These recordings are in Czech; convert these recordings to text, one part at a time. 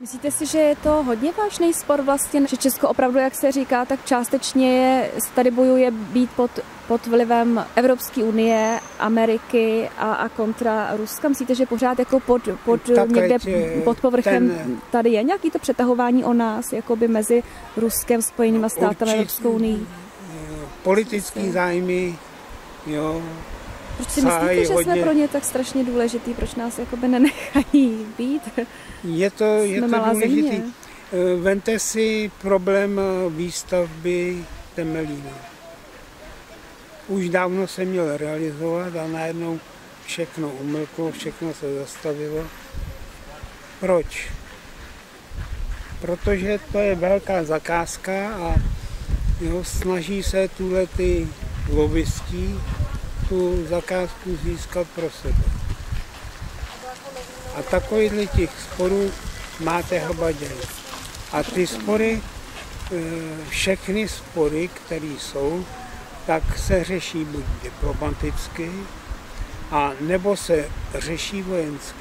Myslíte si, že je to hodně vážný spor vlastně, že Česko opravdu, jak se říká, tak částečně tady bojuje být pod vlivem Evropské unie, Ameriky a kontra Ruska? Myslíte, že pořád jako pod povrchem tady je nějaký to přetahování o nás, jakoby mezi Ruskem, Spojenými státy a Evropskou unii? Politické zájmy, jo. Proč si myslíte, že jsme pro ně tak strašně důležitý? Proč nás jakoby nenechají být? Je to důležitý. Země. Vemte si problém výstavby Temelína. Už dávno se měl realizovat a najednou všechno umlklo, všechno se zastavilo. Proč? Protože to je velká zakázka a jo, snaží se tuhle ty lobbystí tu zakázku získat pro sebe. A takovýchhle těch sporů máte habaděj. A ty spory, všechny spory, které jsou, tak se řeší buď diplomaticky, a nebo se řeší vojensky.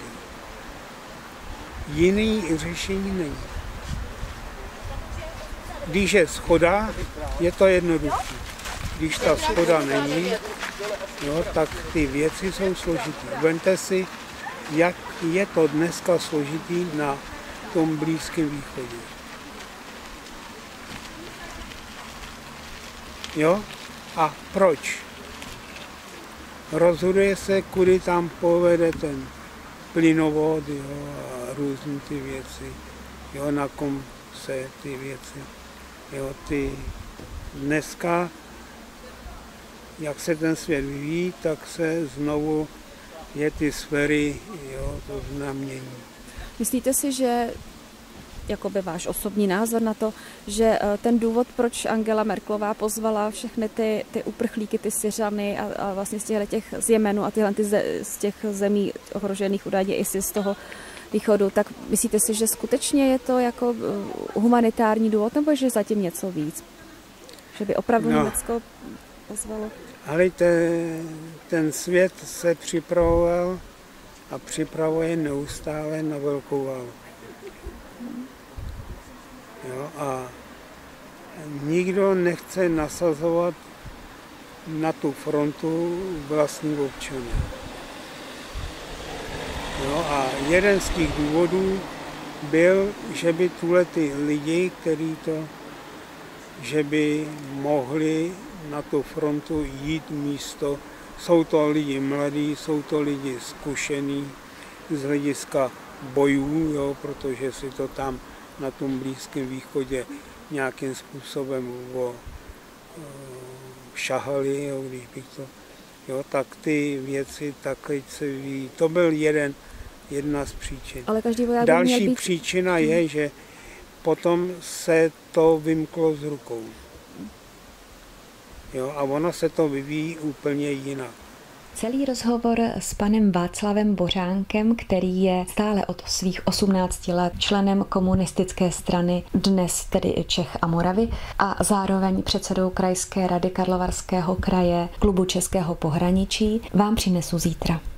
Jiný řešení není. Když je shoda, je to jednoduché. Když ta shoda není, jo, tak ty věci jsou složitý. Vemte si, jak je to dneska složitý na tom Blízkém východě. Jo? A proč? Rozhoduje se, kudy tam povede ten plynovod, jo, a různé ty věci, jo, na kom se ty věci, jo, ty dneska, jak se ten svět vyvíjí, tak se znovu ty sféry, jo, to znamení. Myslíte si, že jakoby váš osobní názor na to, že ten důvod, proč Angela Merklová pozvala všechny ty uprchlíky, ty Syřany a vlastně z Jemenu a tyhle z těch zemí ohrožených údajně i z toho východu, tak myslíte si, že skutečně je to jako humanitární důvod, nebo že zatím něco víc? Že by opravdu Německo pozvalo? Ale ten svět se připravoval a připravuje neustále na velkou válku. Jo, a nikdo nechce nasazovat na tu frontu vlastní občany. Jo, a jeden z těch důvodů byl, že by tuhle ty lidi, že by mohli na tu frontu jít místo. Jsou to lidi mladí, jsou to lidi zkušení z hlediska bojů, jo, protože si to tam na tom Blízkém východě nějakým způsobem šahali, jo, když bych to, jo, tak ty věci takhle se ví. To byl jedna z příčin. Ale každý voják by měl být... Další příčina je, že potom se to vymklo z rukou. Jo, a ono se to vyvíjí úplně jinak. Celý rozhovor s panem Václavem Bořánkem, který je stále od svých 18 let členem komunistické strany, dnes tedy i Čech a Moravy, a zároveň předsedou Krajské rady Karlovarského kraje Klubu Českého pohraničí, vám přinesu zítra.